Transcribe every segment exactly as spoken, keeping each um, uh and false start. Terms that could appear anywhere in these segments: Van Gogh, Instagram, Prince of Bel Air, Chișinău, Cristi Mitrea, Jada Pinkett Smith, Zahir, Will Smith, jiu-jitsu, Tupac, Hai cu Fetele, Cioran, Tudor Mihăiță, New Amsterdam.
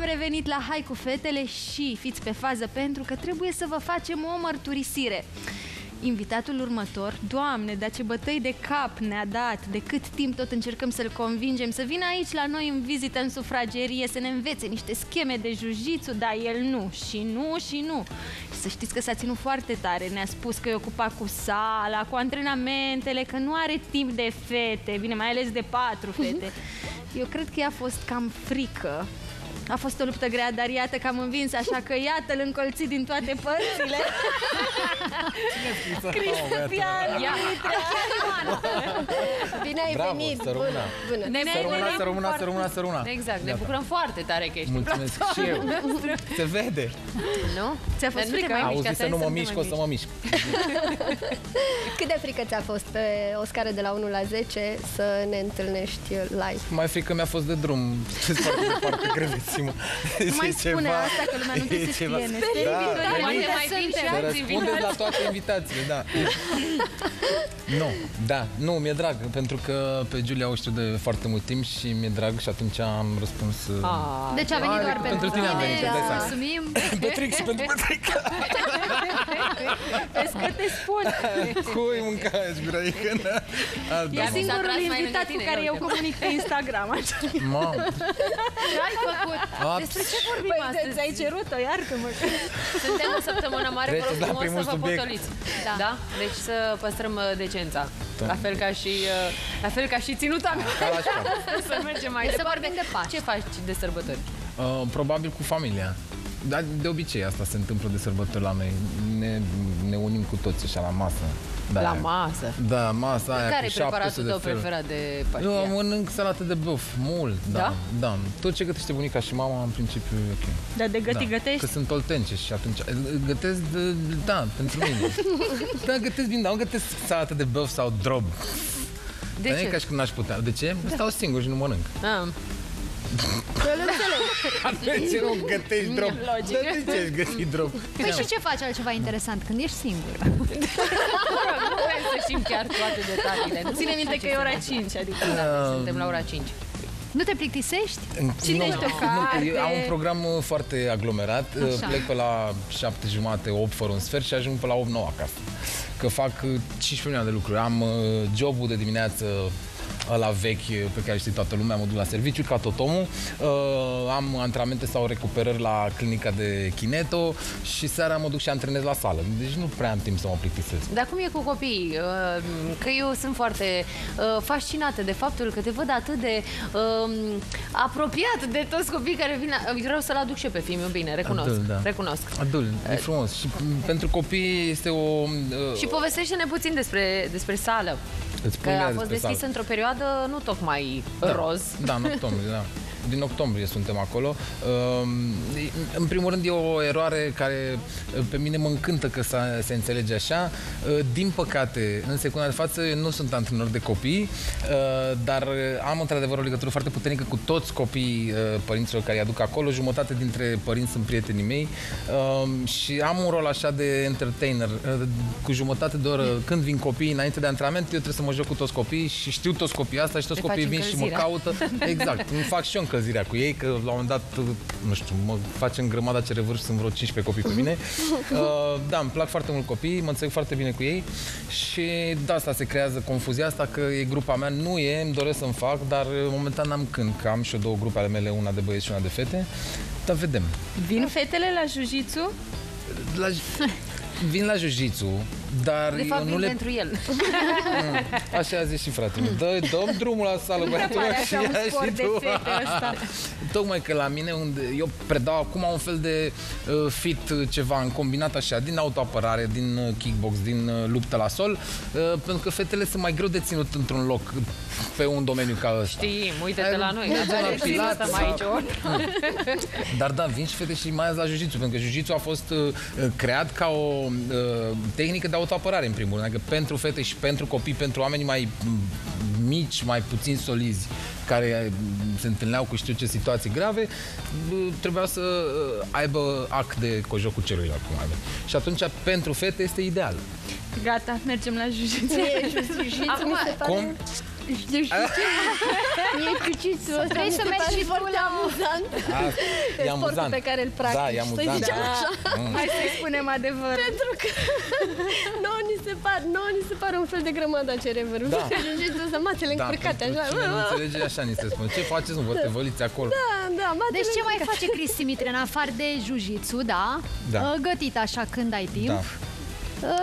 Am revenit la Hai cu Fetele și fiți pe fază pentru că trebuie să vă facem o mărturisire. Invitatul următor, Doamne, dar ce bătăi de cap ne-a dat, de cât timp tot încercăm să-l convingem să vină aici la noi în vizită în sufragerie, să ne învețe niște scheme de jiu-jitsu, dar el nu, și nu, și nu. Să știți că s-a ținut foarte tare, ne-a spus că e ocupat cu sala, cu antrenamentele, că nu are timp de fete, bine, mai ales de patru fete. Eu cred că i-a fost cam frică. A fost o luptă grea, dar iată că am învins, așa că iată-l încolțit din toate părțile. Cristi Mitrea! Bine ai venit! Bravo, să rămână, să rămână, să rămână. Exact, ne bucurăm foarte tare că ești. Mulțumesc și eu. Se vede. Nu? Ți-a fost frică? Auzi, să nu mă mișc, o să mă mișc. Cât de frică ți-a fost pe o scară de la unu la zece să ne întâlnești live? Mai frică mi-a fost de drum. Foarte greveți. Nu mai spune asta, că lumea nu trebuie să fie. Să răspundeți la toate invitațiile, da. Nu, da, nu, mi-e drag, pentru că pe Giulia o știu de foarte mult timp și mi-e drag și atunci am răspuns. Deci a venit doar pentru tine. Mulțumim. Petric și pentru Petric. Vezi că te spun. Cui mâncați, brăicănă? E singurul invitat cu care eu comunic pe Instagram. Mamă. Ce-ai făcut? Despre ce vorbim astăzi? Ți-ai cerut-o, iartă-mă. Suntem o săptămână mare, vă rog frumos să vă potoliți. Da? Deci să păstrăm decența. La fel ca și la fel ca și ținuta mea. Să mergem mai departe. Ce faci de sărbători? Probabil cu familia. Dar de obicei asta se întâmplă de sărbători la noi. Ne, ne unim cu toți așa la masă. Da, la masă? Da, masa aia. Care e preparatul tău preferat de Paștia? Eu mănânc salată de băf, mult. Da? Da? Da. Tot ce gătește bunica și mama, în principiu, e ok. Dar de găti da. Gătești? Că sunt oltence și atunci gătesc, de, da, pentru mine. Da, gătesc bine, dar nu gătesc salată de băf sau drob. De dar ce? Nu e ca și cum n-aș putea. De ce? Da. Stau singur și nu mănânc. Da. Atunci nu gătești drop. De ce ești gătit drop? Păi și ce faci altceva interesant când ești singur? Nu vrem să știm chiar toate detaliile. Ține minte că e ora cinci, adică suntem la ora cinci. Nu te plictisești? Cinești o carte? Am un program foarte aglomerat. Plec pe la șapte jumate, opt fără un sfert și ajung pe la opt, nouă acasă. Că fac cincisprezece milioane de lucruri. Am jobul de dimineață, la vechi pe care știi toată lumea, mă duc la serviciu ca tot omul, uh, am antrenamente sau recuperări la clinica de kineto și seara mă duc și antrenez la sală. Deci nu prea am timp să mă plictisesc. Dar cum e cu copiii? Uh, că eu sunt foarte uh, fascinată de faptul că te văd atât de uh, apropiat de toți copiii care vin la... Vreau să-l aduc și eu pe filmul, bine, recunosc. Adul, da. Recunosc. Adul, e frumos. Și pentru copii este o... Uh... Și povestește-ne puțin despre, despre sală. Că a fost deschis într-o perioadă nu tocmai da, roz. Da, în octombrie, da. Din octombrie suntem acolo. În primul rând e o eroare care pe mine mă încântă că se înțelege așa. Din păcate, în secunda de față, eu nu sunt antrenor de copii, dar am într-adevăr o legătură foarte puternică cu toți copiii părinților care îi aduc acolo. Jumătate dintre părinți sunt prietenii mei și am un rol așa de entertainer. Cu jumătate de oră, când vin copiii înainte de antrenament, eu trebuie să mă joc cu toți copiii și știu toți copiii asta și toți copiii vin și mă caută. Exact, îmi fac și eu încălzirea cu ei, că la un moment dat, nu știu, mă facem grămada ce revârf, sunt vreo cincisprezece copii pe mine. Uh, da, îmi plac foarte mult copiii, mă înțeleg foarte bine cu ei și de asta se creează confuzia asta, că e grupa mea, nu e, îmi doresc să-mi fac, dar momentan n-am când, că am și eu două grupe ale mele, una de băieți și una de fete, dar vedem. Vin fetele la jiu-jitsu? La... Vin la jiu-jitsu, dar de fapt, eu nu le... pentru el. Mm, așa a zis și fratele. Dă, dăm drumul la sală, băiatul și ea și tu. Tocmai că la mine, unde eu predau acum un fel de uh, fit ceva, în combinat așa, din autoapărare, din kickbox, din uh, luptă la sol, uh, pentru că fetele sunt mai greu de ținut într-un loc, pe un domeniu ca ăsta. Știi, uite-te la noi, dar da, mai aici ori. Dar da, vin și fete și mai ales la jiu-jitsu, pentru că jiu-jitsu a fost uh, creat ca o uh, tehnică de autoapărare, în primul rând, adică pentru fete și pentru copii, pentru oamenii mai mici, mai puțin solizi, care se întâlneau cu știu ce situații grave, trebuia să aibă act de cojoc cu celuilalt, cum avem. Și atunci, pentru fete, este ideal. Gata, mergem la jiu-jitsu. Acum, cum? Mie exercițiul ăsta. Vrei să mergi și tu la... amuzant. E amuzant. Pe care îl practici. Da, e amuzant. Hai să-i spunem adevărul. Pentru că nouă ni se pare, nouă ni se pare un fel de grămadă a cerebrului. Exercițiul ăsta, matele încurcate așa. Cine nu înțelege, așa ni se spune. Ce faceți, nu vă te văliți acolo? Da, da, matele. Deci ce mai face Cristi Mitrea, în afară de jiu-jitsu, da? Gătit așa când ai timp.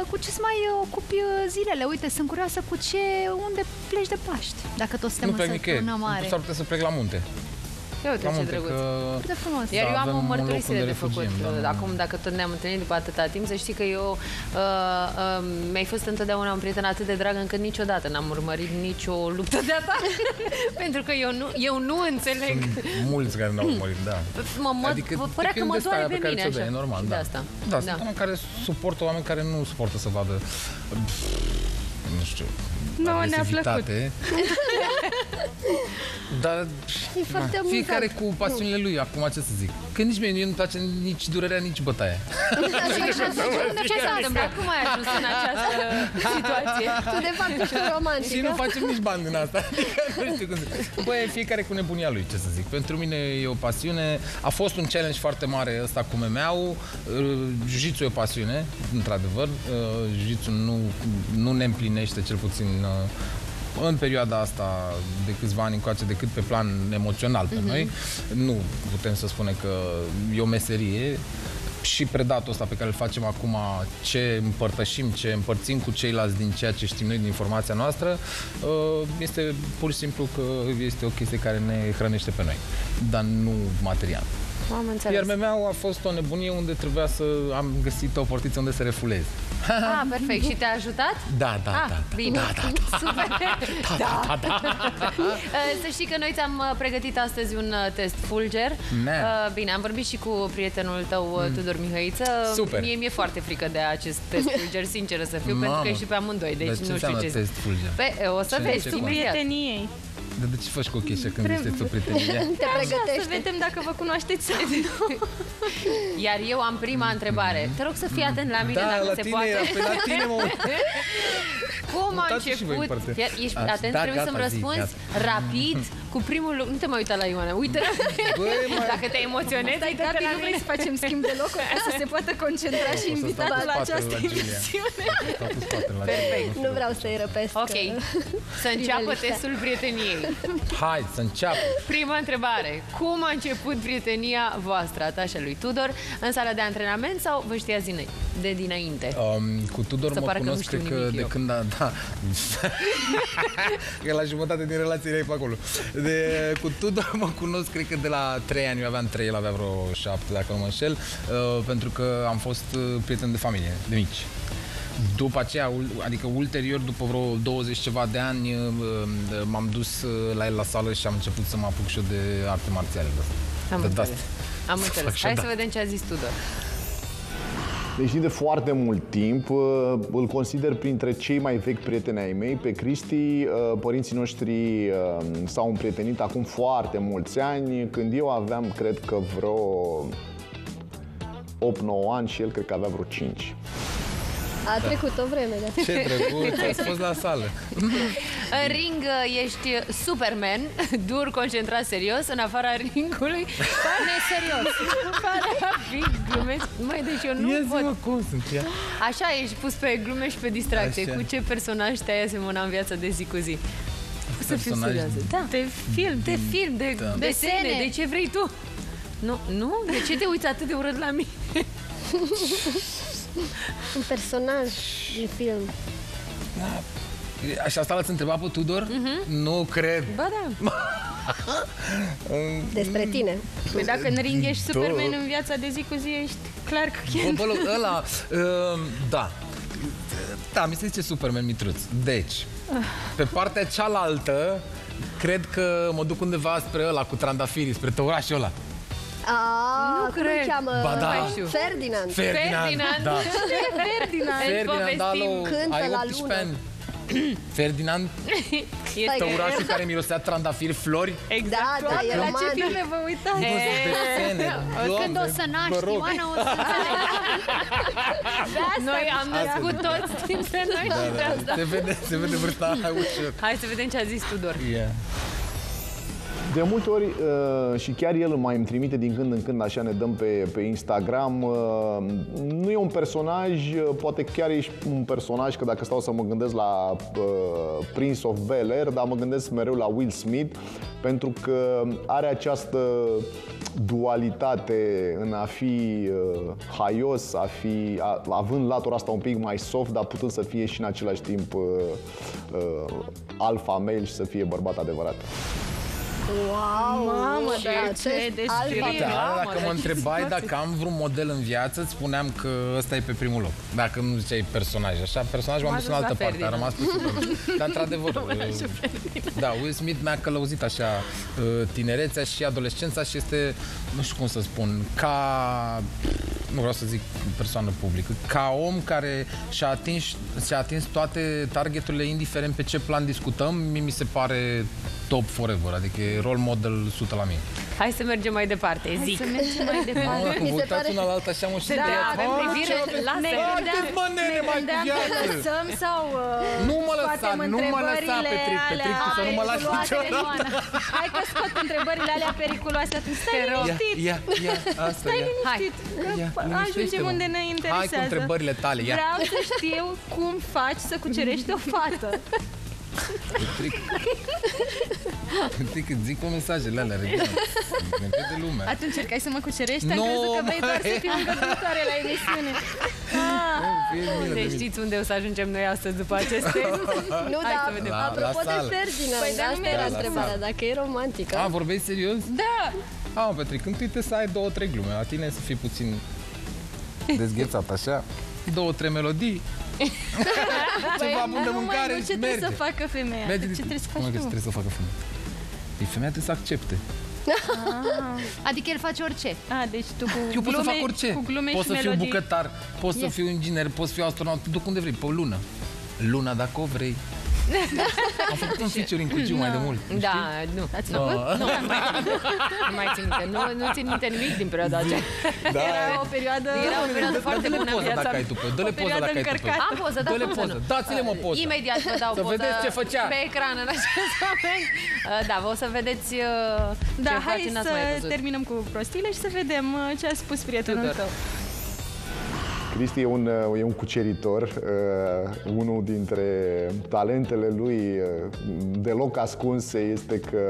Cu ce-ți mai ocupi zilele? Uite, sunt curioasă cu ce... Unde pleci de Paști? Dacă tot suntem în săptămâna mare. Nu, s-ar putea să plec la munte. Eu uite ce drăguț. Cât de frumos. Iar eu am o mărturisire de făcut. Acum, dacă tot ne-am întâlnit după atâta timp, să știi că eu mi-ai fost întotdeauna un prieten atât de drag încât niciodată n-am urmărit nicio luptă de-a ta. Pentru că eu nu înțeleg. Sunt mulți care n-au urmărit, da. Mă părea că mă doare pe mine așa. E normal, da. Da, sunt oameni care suportă, oameni care nu suportă să vadă... Nu știu... Nu, ne-a plăcut. Dar fiecare cu pasiunile lui, acum ce să zic. Că nici mie nu-mi place nici durerea, nici bătaia. Ce s-a întâmplat? Cum ai ajuns în această situație? Tu de fapt ești romantică. Și nu facem nici bani din asta. Băi, fiecare cu nebunia lui, ce să zic. Pentru mine e o pasiune. A fost un challenge foarte mare ăsta cu M M A-ul. Jiu-jitsu e o pasiune, într-adevăr. Jiu-jitsu nu ne împlinește, cel puțin în perioada asta de câțiva ani încoace, decât pe plan emoțional pe noi. Nu putem să spunem că e o meserie și predatul ăsta pe care îl facem acum, ce împărtășim, ce împărțim cu ceilalți din ceea ce știm noi, din informația noastră, este pur și simplu că este o chestie care ne hrănește pe noi, dar nu material. Iar M M A-ul a fost o nebunie unde trebuia să am găsit o portiță unde să refulez. Ah, perfect. Și te-a ajutat? Da, da, da. Bine. Super. Da, da, da. Să știi că noi ți-am pregătit astăzi un test fulger. Bine, am vorbit și cu prietenul tău, Tudor Mihăiță. Super. Mie mi-e foarte frică de acest test fulger, sinceră să fiu, pentru că e și pe amândoi. Deci nu știu ce test fulger. O să vezi. Prieteniei. Dar de ce faci cu o chestie când este o prietenie? Te pregătește. Să vedem dacă vă cunoașteți sau nu. Iar eu am prima întrebare. Te rog să fii atent la mine dacă se poate. Da, la tine, mă... Cum a început? Ești atent, trebuie să-mi răspunzi rapid, cu primul loc. Nu te mai uita la Ioana, uite. Dacă te emoționezi, gata, nu vrei să facem schimb de loc, să se poată concentra și invitatul la această emisiune. Perfect. Nu vreau să-i răpesc. Ok, să înceapă testul prieteniei. Hai, să înceapă. Prima întrebare. Cum a început prietenia voastră, atașa lui Tudor, în sala de antrenament sau vă știați de dinainte? Cu Tudor mă cunosc, cred că de când a... Da, că la jumătate din relație erai pe acolo. Cu Tudor mă cunosc, cred că de la trei ani, eu aveam trei, el avea vreo șapte, dacă nu mă înșel, pentru că am fost prieten de familie, de mici. După aceea, adică ulterior, după vreo douăzeci ceva de ani, m-am dus la el la sală și am început să mă apuc și eu de arte marțiale. Am înțeles. Am înțeles. Hai să vedem ce a zis Tudor. Deși de foarte mult timp îl consider printre cei mai vechi prieteni ai mei. Pe Cristi, părinții noștri s-au împrietenit acum foarte mulți ani, când eu aveam, cred că vreo opt nouă ani și el cred că avea vreo cinci. A trecut o vreme, da. Ce trecut, ai fost la sală. În ring ești Superman, dur, concentrat, serios, în afara ringului, pare serios. Pare a fi glume. Mai deci eu nu pot. Ia zi-mă cum sunt ea. Așa ești pus pe glume și pe distracție. Așa. Cu ce personaj te-ai asemăna în viața de zi cu zi? Să fiu serioasă. Da. De film, de film, de da. Desene, de ce vrei tu? Nu, nu? De ce te uiți atât de urât la mine? Un personaj din film. Așa asta l-ați întrebat pe Tudor? Nu cred. Ba da. Despre tine. Păi dacă în ring ești Superman, în viața de zi cu zi ești Clark Kent. Ăla, da. Da, mi se zice Superman Mitruț. Deci, pe partea cealaltă, cred că mă duc undeva spre ăla cu trandafirii, spre tăurașul ăla. Aaaa, nu cred. Ba da. Ferdinand. Ferdinand, da. Ferdinand, da, ai optsprezece ani. Ferdinand e tăurașul care mirosea trandafiri, flori. Exact, da, e roman. La ce filme vă uitați? Când o să naști, Ioana, o să naști. Noi am născut toți dintre noi și de asta. Se vede vârsta ușor. Hai să vedem ce a zis Tudor. De multe ori, uh, și chiar el mai îmi trimite din când în când, așa ne dăm pe, pe Instagram, uh, nu e un personaj, uh, poate chiar ești un personaj, că dacă stau să mă gândesc la uh, Prince of Bel Air, dar mă gândesc mereu la Will Smith, pentru că are această dualitate în a fi uh, haios, a fi, a, având latura asta un pic mai soft, dar putând să fie și în același timp uh, uh, alfa male și să fie bărbat adevărat. Wow, mamă, ce, da, ce descriere! Da, dacă mă întrebai dacă am vreun model în viață, îți spuneam că ăsta e pe primul loc. Dacă nu ziceai personaj, așa, personaj m-am dus în altă parte, a rămas pe Superman. Dar, într-adevăr, da, Will Smith mi-a călăuzit așa tinerețea și adolescența și este, nu știu cum să spun, ca... nu vreau să zic persoană publică, ca om care și-a atins, și-a atins toate targeturile, indiferent pe ce plan discutăm, mi se pare top forever, adică e role model o sută la mine. Hai să mergem mai departe, Hai zic. Hai să mergem mai departe. Mamă, cum vă uitați una la alta așa, mă, și da, avem privire, lasă-i. Foarte-ți mă, nene, mai cu viață. Nu mă lăsa, nu mă lăsa, Petric, Petric, tu să nu mă lași niciodată. Hai că scot întrebările alea periculoase, atunci stai liniștit. Ia, ia, asta, ia. Stai liniștit, că ajungem unde ne interesează. Hai cu întrebările tale, ia. Vreau să știu cum faci să cucerești o fată. Petric, Petric, îți zic cu mesajele alea, revină, de lume. Atunci încercai să mă cucerești, am crezut că vrei doar să fii îngăduitoare la emisiune. Deci știți unde o să ajungem noi astăzi după acest test? Nu, dar apropo de Ferdinand, păi asta era întrebarea, dacă e romantică. A, vorbești serios? Da! A, Petric, întâi te să ai două, trei glume, la tine să fii puțin dezghețat, așa, două, trei melodii. Ceva bun de mâncare și merge. Ce trebuie să facă femeia? Ce trebuie să faci tu? Trebuie să facă femeia. Femeia trebuie să accepte. Adică el face orice. Eu pot să fac orice. Pot să fiu bucătar, pot să fiu inginer, pot să fiu astronaut, duc unde vrei, pe lună. Luna dacă o vrei. Am făcut un featuring cu Giu mai de mult. Da, nu. Ați făcut? Nu, nu mai țin minte. Nu țin minte nimic din perioada aceea. Era o perioadă foarte bună în viața mea. Dă-le poză dacă ai tupă. Am poză, da, cum să nu? Dați-le mă poză. Imediat vă dau poză pe ecran în acest moment. Da, vă o să vedeți ce faci. Da, hai să terminăm cu prostile și să vedem ce a spus prietenul tău. Cristi e un, e un cuceritor, uh, unul dintre talentele lui uh, deloc ascunse este că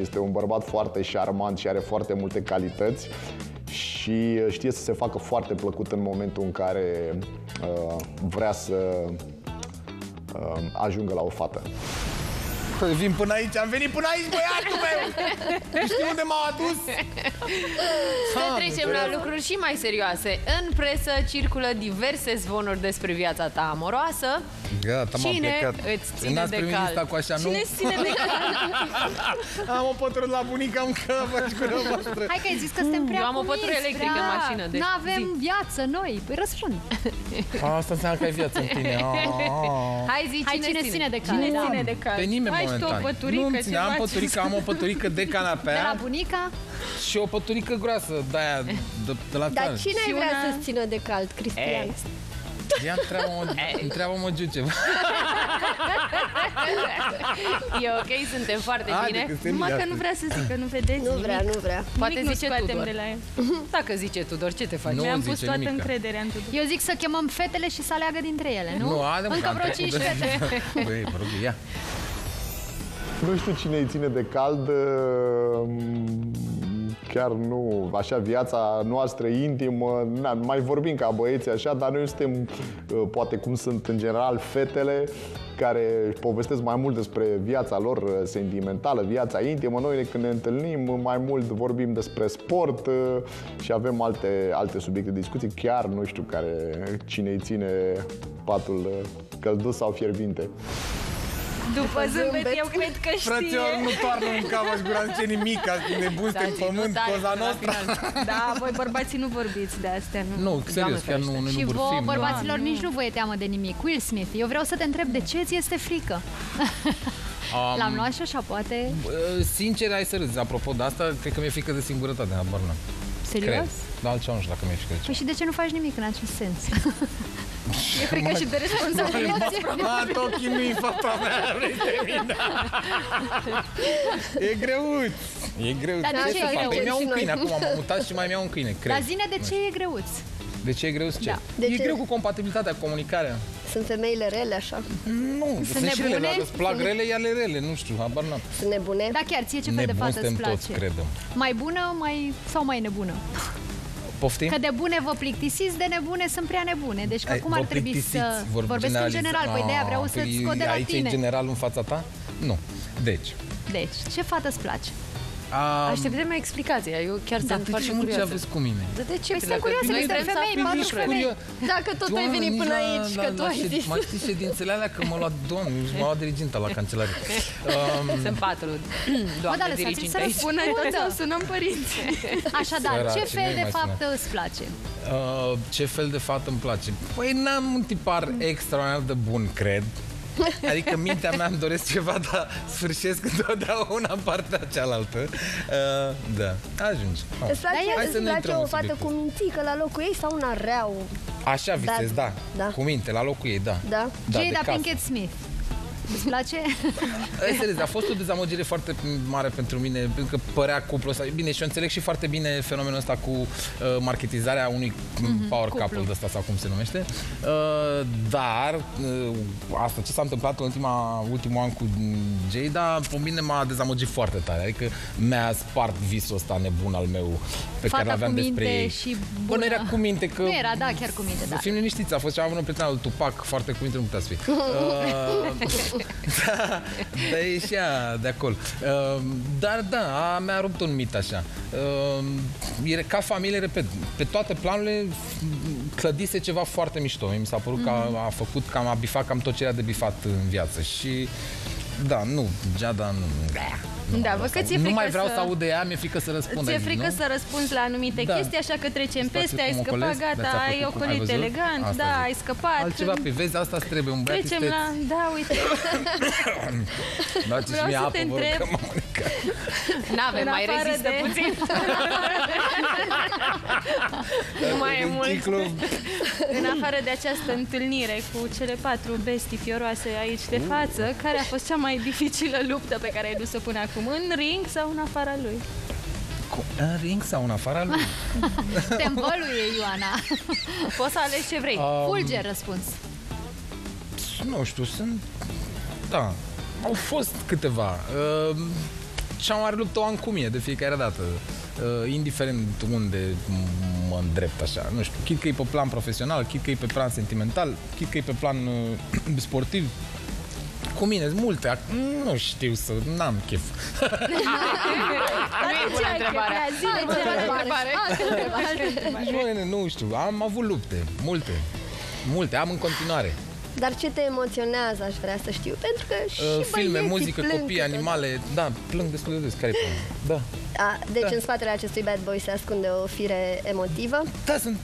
este un bărbat foarte șarmant și are foarte multe calități și știe să se facă foarte plăcut în momentul în care uh, vrea să uh, ajungă la o fată. Vin până aici, am venit până aici, băiatul meu! Nu știu unde m-au adus! Să trecem la lucruri și mai serioase. În presă circulă diverse zvonuri despre viața ta amoroasă. Gata, m-am plecat. Cine îți ține de cald? Cine îți ține de cald? Am o pătură la bunica, am căpăș cu rău. Hai că ai zis că suntem prea cuminți. Eu am o pătură electrică în mașină. N-avem viață noi, păi răsfrând. Asta înseamnă că ai viață în tine. Hai zi, cine îți ține de cald? Cine îți ține de cald? Pe nimeni. Nu îmi ține, am păturică, am o păturică de canapea. De la bunica? Și o păturică groasă, de-aia, de la țară. Dar cine ai vrea să-ți țină de cald, Cristian? Ia întreabă-mă, Giu, ceva. E ok, suntem foarte bine. Numai că nu vrea să zică, nu vedeți? Nu vrea, nu vrea. Poate zice Tudor. Dacă zice Tudor, ce te faci? Mi-am pus toată încrederea în Tudor. Eu zic să chemăm fetele și să aleagă dintre ele, nu? Încă vreo cinci fete. Băi, mă rog, ia. Nu știu cine îi ține de cald, chiar nu, așa viața noastră intimă, na, mai vorbim ca băieți așa, dar noi suntem, poate cum sunt în general fetele, care povestesc mai mult despre viața lor sentimentală, viața intimă. Noi când ne întâlnim mai mult vorbim despre sport și avem alte, alte subiecte de discuții, chiar nu știu care, cine îi ține patul călduț sau fierbinte. După zâmbet, eu cred că știe. Frățior, nu toarnă în cap și gura, nu ce nimic, nebun suntem în pământ, coza noastră. Da, voi bărbații nu vorbiți de astea, nu? Nu, serios, chiar nu vorbim. Și voi, bărbaților, nici nu vă e teamă de nimic. Will Smith, eu vreau să te întreb de ce ți este frică? L-am luat și așa, poate? Sincer, ai să râzi, apropo de asta, cred că mi-e frică de singurătate, habar n-am. Serios? Da, altceva nu știu dacă mi-e frică de ceva. Păi și de ce nu faci nimic în acest sens? E frică și de responsabilitate. Mata ochii nu-i fata mea, vrei de mine. E greuț. E greuț. Dar de ce e greuț? Mi-au un câine acum, m-am mutat și mai mi-au un câine, cred. Dar zine de ce e greuț. De ce e greu să ce? Da. De e ce? Greu cu compatibilitatea, cu comunicarea. Sunt femeile rele, așa? Nu, sunt, sunt și rele, dacă îți plac rele, ele rele, nu știu, habar n-am. Sunt nebune? Da, chiar, ție ce fel de fată îți place? Toți, credem. Mai bună mai... sau mai nebună? Poftim? Că de bune vă plictisiți, de nebune sunt prea nebune. Deci acum ar trebui să vorbesc în general, păi de-aia vreau să-ți scot de la tine. Aici, în general, în fața ta? Nu. Deci. Deci, ce fată îți place? Așteptăm o explicație, eu chiar sunt foarte curioasă. Dar de ce aveți cu mine? Dar de ce? Păi sunt curioasă, niște femei, patru femei. Dacă tot ai venit până aici, că tu ai zis. Mai știi ședințele alea că m-a luat domnul, m-a luat diriginta la cancelare. Sunt patru doamne diriginte aici. Până toți sunăm părinți. Așadar, ce fel de faptă îți place? Ce fel de faptă îmi place? Păi n-am un tipar extraordinar de bun, cred. Adică mintea mea îmi doresc ceva, dar sfârșesc întotdeauna partea cealaltă. Uh, da, ajunge. Oh. Îți place, hai îți place o fată cu mințică la locul ei sau una reau? Așa visez, da. da. Cu minte, la locul ei, da. Da. da Jada Pinkett Smith. Îți place? Înțeles, a fost o dezamăgire foarte mare pentru mine, pentru că părea cuplul ăsta. Bine, și eu înțeleg și foarte bine fenomenul ăsta cu uh, marketizarea unui mm-hmm, power couple de ăsta, sau cum se numește. Uh, dar, uh, asta ce s-a întâmplat în ultima, ultimul an cu Jada, pe mine m-a dezamăgit foarte tare. Adică mi-a spart visul ăsta nebun al meu pe Fata care l-aveam despre ei. Și bună. Bă, era cu minte, că... Nu era, da, chiar cu minte, da. Să fim liniștiți, a fost cea bună prietena lui Tupac, foarte cu minte, nu puteați fi. Uh, Da, da, e și ea de acolo. Dar da, mi-a rupt un mit așa. Ca familie, repet, pe toate planurile clădise ceva foarte mișto. Mi s-a părut că a, a făcut, că a bifat cam tot ce era de bifat în viață. Și da, nu, Jada nu... Nu, da, vă că ți-e frică, nu mai vreau să, să aud de ea, mi-e frică să răspund. Ți-e frică nu? Să răspunzi la anumite da. Chestii, așa că trecem peste, ai scăpat, ocolesc, gata, ai ocolit elegant, asta da, ai scăpat. Altceva, pe vezi, asta îți trebuie, un băiat trecem isteț. La, da, uite. Dați-și mie apă, vă rog că m-am unicat. N-avem, mai rezistă de... puțin. Nu mai e mult. În afară de această întâlnire cu cele patru bestii fioroase aici de față, care a fost cea mai dificilă luptă pe care ai dus-o până acum? În ring sau în afara lui? Cu, în ring sau în afara lui? Tembolul e, Ioana. Poți să alegi ce vrei. Um, Fulger, răspuns. Nu știu, sunt... Da, au fost câteva. Uh, cea mai luptă o am cu mie de fiecare dată. Uh, indiferent unde mă îndrept așa. Nu știu, chit că e pe plan profesional, chit că e pe plan sentimental, chit că e pe plan uh, sportiv. Cu mine, multe, nu știu să, n-am chef. Nu e bună întrebarea. Zile, nu știu, am avut lupte, multe, multe, am în continuare. Dar ce te emoționează, aș vrea să știu, pentru că și filme, muzică, copii, animale, da, plâng destul de des, care da. Deci în spatele acestui bad boy se ascunde o fire emotivă. Da, sunt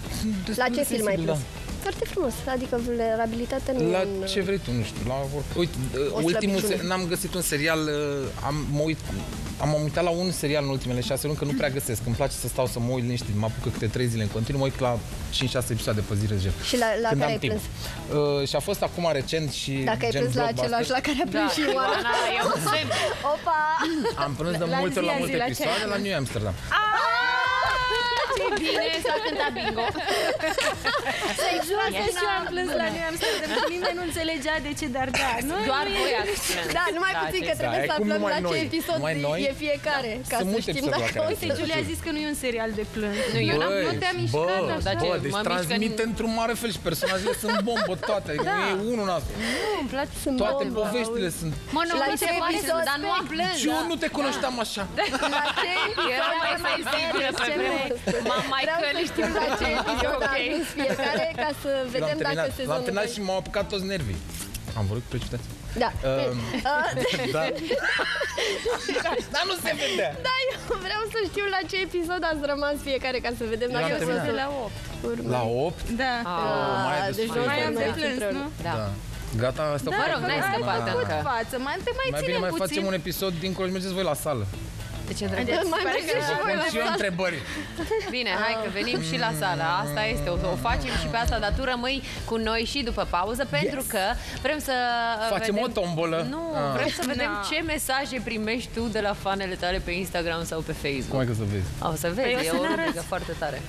destul de sensibil. La ce film ai plâns? Foarte frumos, adică vulnerabilitatea nu... La în... ce vrei tu, nu știu, la... Uite, ultimul, n-am găsit un serial, am, mă uit, am uitat la un serial în ultimele șase luni, că nu prea găsesc, îmi place să stau să mă uit liniștit, mă apucă câte trei zile în continuu, mă uit la cinci șase episoade pe zi reger. Și la, la care ai plâns? Uh, și a fost acum recent și... Dacă ai plâns la același la care a plâns și Ioana. Opa! Am plâns de multe ori la multe episoade la New Amsterdam. Bine, s-a cântat bingo. Să-i jur că și eu am plâns la New Amsterdam. Nimeni nu înțelegea de ce, dar da. Doar voi ați plâns. Da, numai puțin că trebuie să aflăm la ce episod e fiecare. Ca să știm dacă... Uite, Giulia a zis că nu e un serial de plâns. Nu, eu nu te-am mișcat așa. Bă, deci transmite într-un mare fel și personajele sunt bombă toate. Nu e unul în asta. Nu, îmi place, sunt bombă. Toate poveștile sunt... Mă, nu, nu te pasă, dar nu am plâns. Și eu nu te cunoșteam așa. La ce episod? M-am mai căliștit la ce episod a ajuns fiecare, ca să vedem dacă sezonul... L-am terminat și m-au apucat toți nervii. Am vorbit cu precitați? Da. Dar nu se vedea. Da, eu vreau să știu la ce episod ați rămas fiecare, ca să vedem dacă eu sunt la opt. La opt? Da. Deci nu mai am de plâns, nu? Da. Gata, asta mă rog, n-ai scăpat. Mai bine mai facem un episod dincolo și mergeți voi la sală. Uite ce drăguț. Mai merge și voi la sală. Întrebări. Bine, hai că venim și la sală. Asta este, o, o facem și pe asta, dar tu rămâi cu noi și după pauză, pentru yes. că vrem să facem vedem... o tombolă. Nu, ah. vrem să vedem no. ce mesaje primești tu de la fanele tale pe Instagram sau pe Facebook. Cum ai că să vezi? O să vezi, păi e o rugă foarte tare.